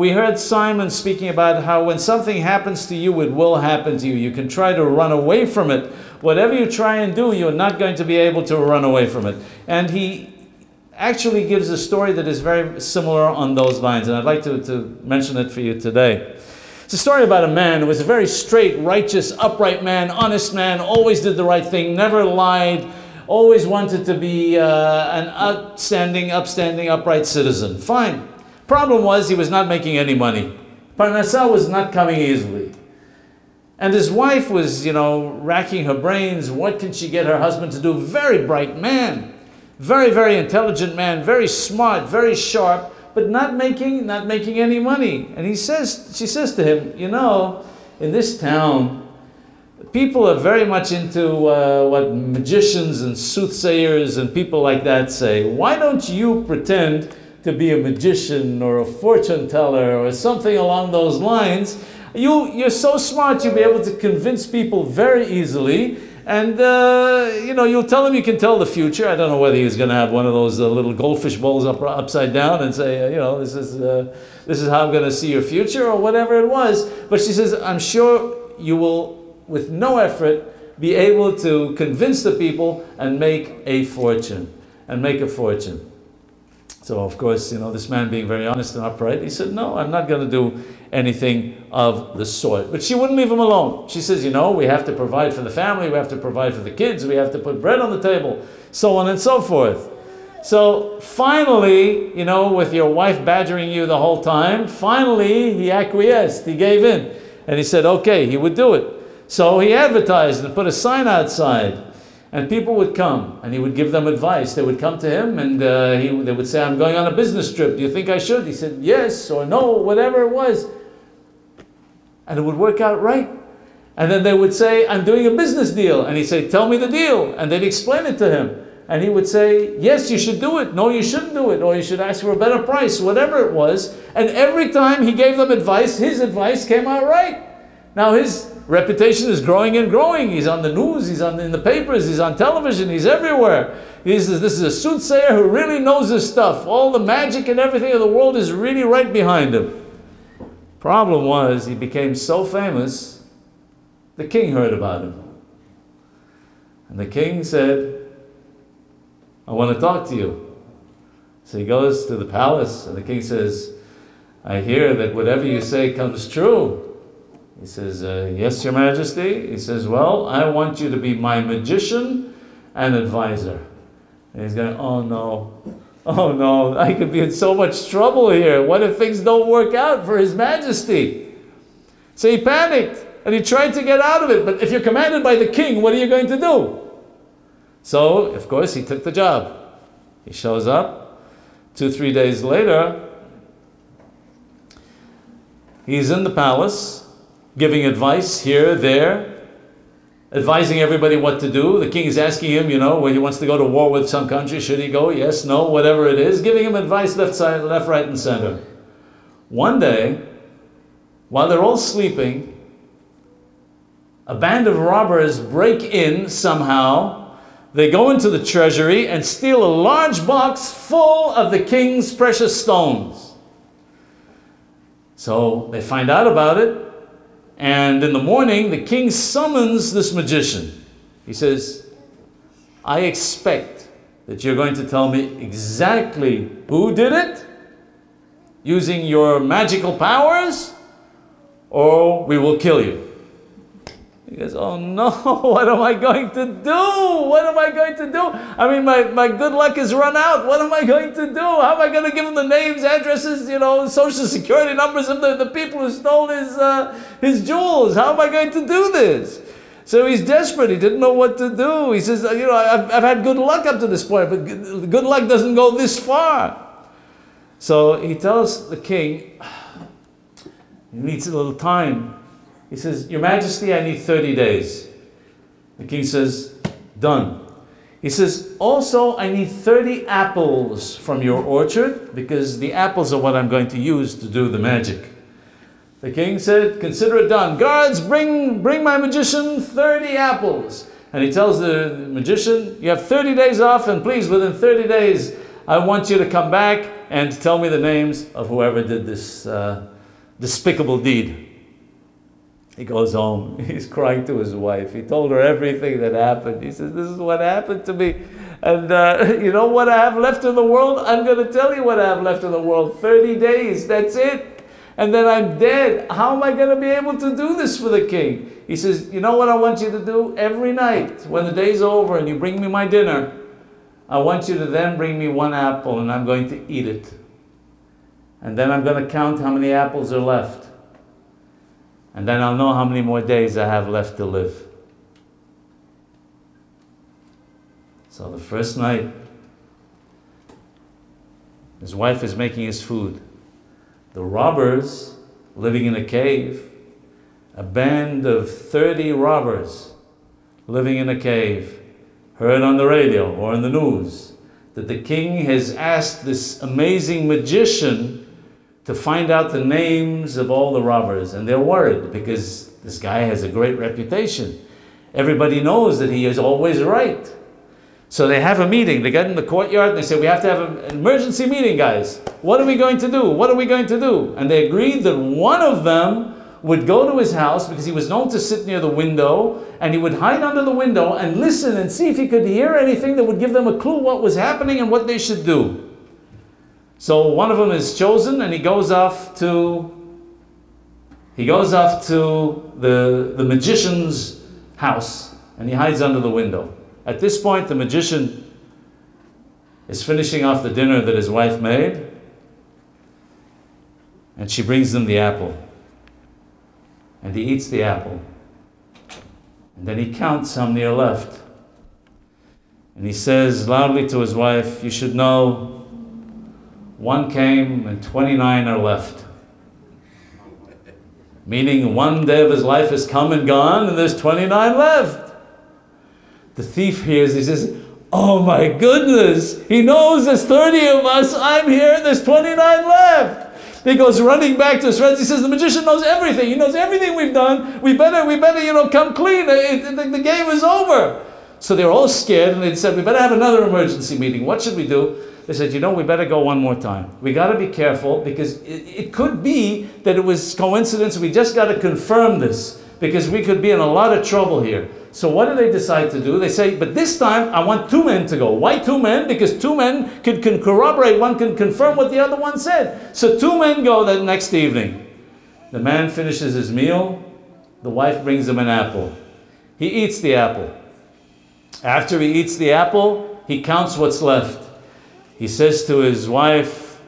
We heard Simon speaking about how when something happens to you, it will happen to you. You can try to run away from it. Whatever you try and do, you're not going to be able to run away from it. And he actually gives a story that is very similar on those lines. And I'd like to mention it for you today. It's a story about a man who was a very straight, righteous, upright man, honest man, always did the right thing, never lied, always wanted to be an upstanding, upright citizen. Fine. Problem was he was not making any money. Parnassah was not coming easily. And his wife was, you know, racking her brains. What can she get her husband to do? Very bright man. Very, very intelligent man. Very smart, very sharp. But not making any money. And she says to him, you know, in this town, people are very much into what magicians and soothsayers and people like that say. Why don't you pretend to be a magician or a fortune teller or something along those lines? You're so smart, you'll be able to convince people very easily. And, you know, you'll tell him you can tell the future. I don't know whether he's going to have one of those little goldfish bowls upside down and say, you know, this is how I'm going to see your future or whatever it was. But she says, I'm sure you will, with no effort, be able to convince the people and make a fortune. So, of course, you know, this man being very honest and upright, he said, no, I'm not going to do anything of the sort. But she wouldn't leave him alone. She says, you know, we have to provide for the family, we have to provide for the kids, we have to put bread on the table, so on and so forth. So finally, you know, with your wife badgering you the whole time, finally he acquiesced, he gave in. And he said, okay, he would do it. So he advertised and put a sign outside. And people would come, and he would give them advice. They would come to him, and they would say, I'm going on a business trip. Do you think I should? He said, yes or no, whatever it was. And it would work out right. And then they would say, I'm doing a business deal. And he'd say, tell me the deal. And they'd explain it to him. And he would say, yes, you should do it. No, you shouldn't do it. Or you should ask for a better price, whatever it was. And every time he gave them advice came out right. Now his reputation is growing and growing. He's on the news, he's in the papers, he's on television, he's everywhere. This is a soothsayer who really knows his stuff. All the magic and everything of the world is really right behind him. Problem was, he became so famous, the king heard about him. And the king said, I want to talk to you. So he goes to the palace, and the king says, I hear that whatever you say comes true. He says, yes, Your Majesty. He says, well, I want you to be my magician and advisor. And he's going, oh no, I could be in so much trouble here. What if things don't work out for His Majesty? So he panicked and he tried to get out of it. But if you're commanded by the king, what are you going to do? So, of course, he took the job. He shows up 2-3 days later. He's in the palace, giving advice here, there, advising everybody what to do. The king is asking him, you know, when he wants to go to war with some country, should he go? Yes, no, whatever it is. Giving him advice left, side, left, right, and center. One day, while they're all sleeping, a band of robbers break in somehow. They go into the treasury and steal a large box full of the king's precious stones. So they find out about it. And in the morning, the king summons this magician. He says, I expect that you're going to tell me exactly who did it, using your magical powers, or we will kill you. He goes, oh no, what am I going to do? What am I going to do? I mean, my good luck is run out. What am I going to do? How am I going to give him the names, addresses, you know, social security numbers of the people who stole his jewels? How am I going to do this? So he's desperate. He didn't know what to do. He says, you know, I've had good luck up to this point, but good luck doesn't go this far. So he tells the king, he needs a little time. He says, Your Majesty, I need 30 days. The king says, done. He says, also, I need 30 apples from your orchard, because the apples are what I'm going to use to do the magic. The king said, consider it done. Guards, bring my magician 30 apples. And he tells the magician, you have 30 days off, and please, within 30 days, I want you to come back and tell me the names of whoever did this despicable deed. He goes home. He's crying to his wife. He told her everything that happened. He says, this is what happened to me. And you know what I have left in the world? I'm going to tell you what I have left in the world. 30 days, that's it. And then I'm dead. How am I going to be able to do this for the king? He says, you know what I want you to do? Every night, when the day's over and you bring me my dinner, I want you to then bring me one apple and I'm going to eat it. And then I'm going to count how many apples are left. And then I'll know how many more days I have left to live. So the first night, his wife is making his food. The robbers, living in a cave, a band of 30 robbers living in a cave, heard on the radio or on the news that the king has asked this amazing magician to find out the names of all the robbers. And they're worried because this guy has a great reputation. Everybody knows that he is always right. So they have a meeting. They get in the courtyard and they say, we have to have an emergency meeting, guys. What are we going to do? What are we going to do? And they agreed that one of them would go to his house because he was known to sit near the window, and he would hide under the window and listen and see if he could hear anything that would give them a clue what was happening and what they should do. So one of them is chosen, and he goes off to the magician's house, and he hides under the window. At this point, the magician is finishing off the dinner that his wife made, and she brings him the apple, and he eats the apple, and then he counts how many are left, and he says loudly to his wife, you should know, one came and 29 are left. Meaning one day of his life has come and gone and there's 29 left. The thief hears, he says, oh my goodness, he knows there's 30 of us, I'm here and there's 29 left. He goes running back to his friends, he says, the magician knows everything, he knows everything we've done, we better, you know, come clean, the game is over. So they're all scared and they said, we better have another emergency meeting, what should we do? They said, you know, we better go one more time. We got to be careful because it could be that it was coincidence. We just got to confirm this because we could be in a lot of trouble here. So what do they decide to do? They say, but this time I want two men to go. Why two men? Because two men can corroborate. One can confirm what the other one said. So two men go that next evening. The man finishes his meal. The wife brings him an apple. He eats the apple. After he eats the apple, he counts what's left. He says to his wife,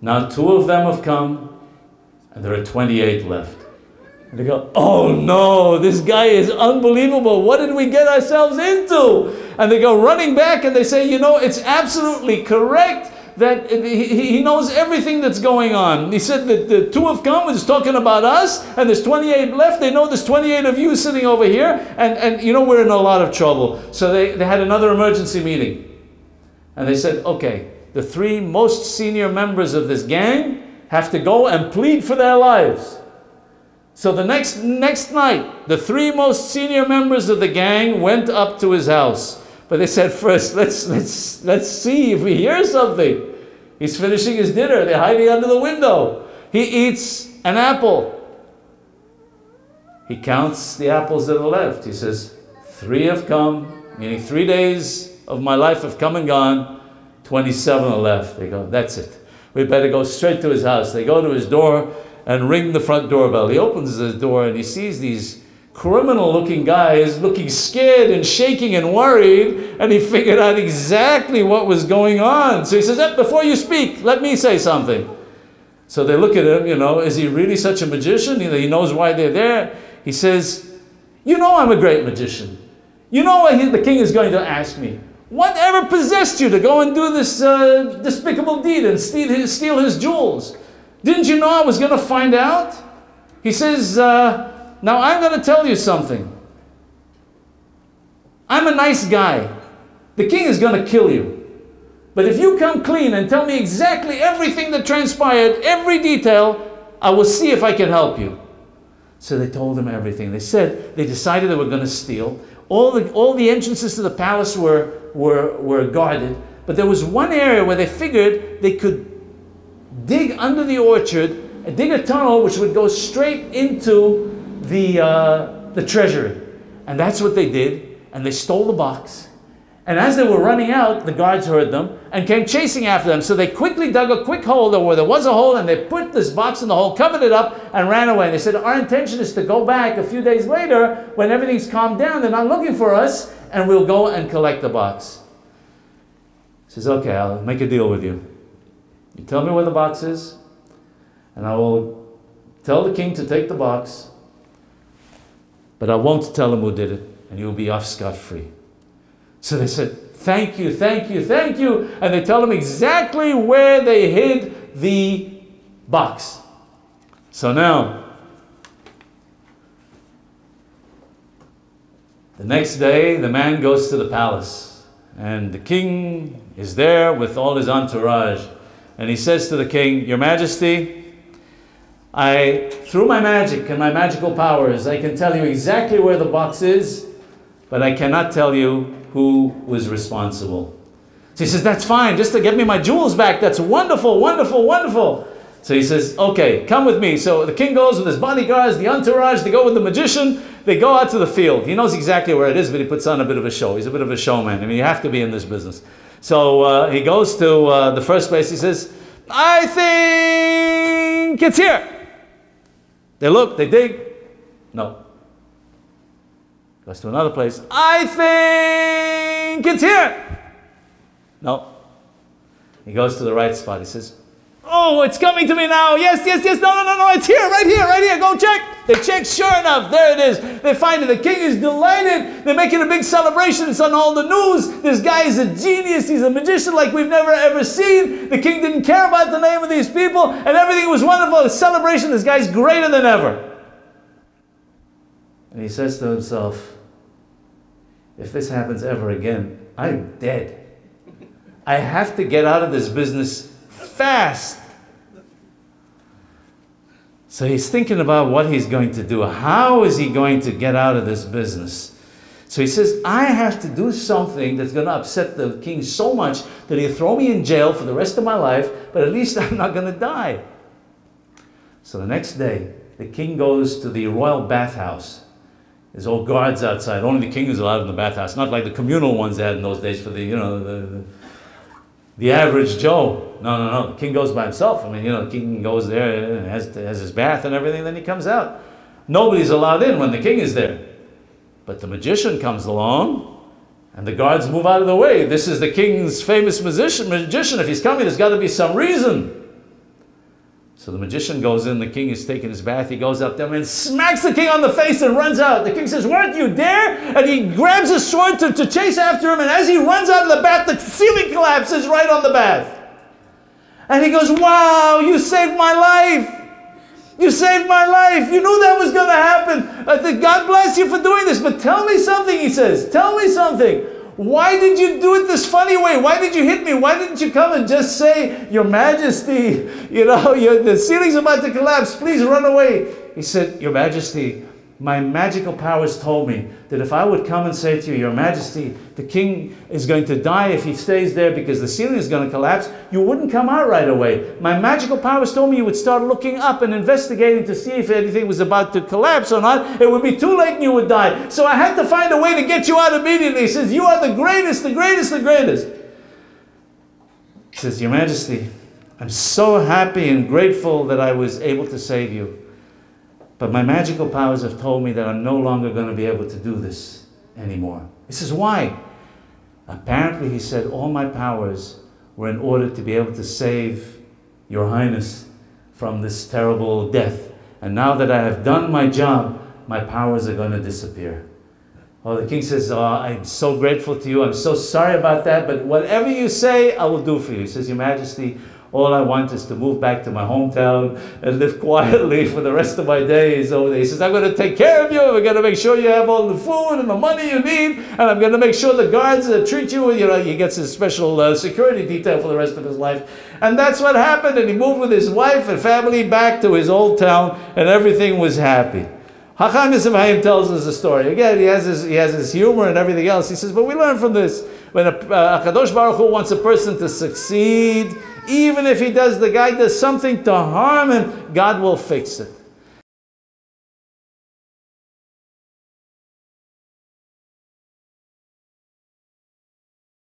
now two of them have come, and there are 28 left. And they go, oh no, this guy is unbelievable. What did we get ourselves into? And they go running back and they say, you know, it's absolutely correct that he knows everything that's going on. He said that the two have come, he's talking about us, and there's 28 left. They know there's 28 of you sitting over here, and you know, we're in a lot of trouble. So they had another emergency meeting. And they said, okay, the three most senior members of this gang have to go and plead for their lives. So the next night, the three most senior members of the gang went up to his house. But they said, first, let's see if we hear something. He's finishing his dinner. They're hiding under the window. He eats an apple. He counts the apples that are left. He says, three have come, meaning 3 days of my life have come and gone, 27 are left. They go, that's it. We better go straight to his house. They go to his door and ring the front doorbell. He opens the door and he sees these criminal-looking guys looking scared and shaking and worried, and he figured out exactly what was going on. So he says, before you speak, let me say something. So they look at him, you know, is he really such a magician? He knows why they're there. He says, you know, I'm a great magician. You know what the king is going to ask me. Whatever possessed you to go and do this despicable deed and steal his jewels? Didn't you know I was going to find out? He says, now I'm going to tell you something. I'm a nice guy. The king is going to kill you. But if you come clean and tell me exactly everything that transpired, every detail, I will see if I can help you. So they told him everything. They said they decided they were going to steal. All the entrances to the palace were guarded. But there was one area where they figured they could dig under the orchard and dig a tunnel which would go straight into the treasury. And that's what they did, and they stole the box. And as they were running out, the guards heard them and came chasing after them. So they quickly dug a quick hole where there was a hole, and they put this box in the hole, covered it up, and ran away. And they said, our intention is to go back a few days later when everything's calmed down, they're not looking for us, and we'll go and collect the box. He says, okay, I'll make a deal with you. You tell me where the box is, and I will tell the king to take the box, but I won't tell him who did it, and you'll be off scot-free. So they said, thank you, thank you, thank you. And they tell him exactly where they hid the box. So now, the next day, the man goes to the palace. And the king is there with all his entourage. And he says to the king, Your Majesty, through my magic and my magical powers, I can tell you exactly where the box is, but I cannot tell you who was responsible. So he says, that's fine, just to get me my jewels back. That's wonderful, wonderful, wonderful. So he says, okay, come with me. So the king goes with his bodyguards, the entourage, they go with the magician, they go out to the field. He knows exactly where it is, but he puts on a bit of a show. He's a bit of a showman. I mean, you have to be in this business. So he goes to the first place. He says, I think it's here. They look, they dig. No. Goes to another place. I think it's here. No. He goes to the right spot. He says, oh, it's coming to me now. Yes, yes, yes. No, no, no, no. It's here, right here, right here. Go check. They check. Sure enough, there it is. They find it. The king is delighted. They're making a big celebration. It's on all the news. This guy is a genius. He's a magician like we've never, ever seen. The king didn't care about the name of these people, and everything was wonderful. The celebration, this guy's greater than ever. And he says to himself, if this happens ever again, I'm dead. I have to get out of this business fast. So he's thinking about what he's going to do. How is he going to get out of this business? So he says, I have to do something that's going to upset the king so much that he'll throw me in jail for the rest of my life, but at least I'm not going to die. So the next day, the king goes to the royal bathhouse. There's all guards outside. Only the king is allowed in the bathhouse. Not like the communal ones they had in those days for the, you know, the average Joe. No, no, no. The king goes by himself. I mean, you know, the king goes there and has his bath and everything. Then he comes out. Nobody's allowed in when the king is there. But the magician comes along and the guards move out of the way. This is the king's famous magician. If he's coming, there's got to be some reason. So the magician goes in, the king is taking his bath, he goes up there and smacks the king on the face and runs out. The king says, what, you dare? And he grabs his sword to chase after him, and as he runs out of the bath, the ceiling collapses right on the bath. And he goes, wow, you saved my life. You saved my life. You knew that was going to happen. I think God bless you for doing this, but tell me something, he says. Tell me something. Why did you do it this funny way? Why did you hit me? Why didn't you come and just say, Your Majesty, you know, the ceiling's about to collapse. Please run away. He said, Your Majesty, my magical powers told me that if I would come and say to you, Your Majesty, the king is going to die if he stays there because the ceiling is going to collapse, you wouldn't come out right away. My magical powers told me you would start looking up and investigating to see if anything was about to collapse or not. It would be too late and you would die. So I had to find a way to get you out immediately. He says, you are the greatest, the greatest, the greatest. He says, Your Majesty, I'm so happy and grateful that I was able to save you. But my magical powers have told me that I'm no longer going to be able to do this anymore. He says, why? Apparently, he said, all my powers were in order to be able to save Your Highness from this terrible death. And now that I have done my job, my powers are going to disappear. Oh, the king says, oh, I'm so grateful to you. I'm so sorry about that. But whatever you say, I will do for you. He says, Your Majesty, all I want is to move back to my hometown and live quietly for the rest of my days over there. He says, I'm going to take care of you. We're going to make sure you have all the food and the money you need. And I'm going to make sure the guards treat you. You know, he gets his special security detail for the rest of his life. And that's what happened. And he moved with his wife and family back to his old town. And everything was happy. Hacham Yisrael tells us a story. Again, he has his humor and everything else. He says, but we learn from this. When HaKadosh Baruch Hu wants a person to succeed, even if the guy does something to harm him, God will fix it.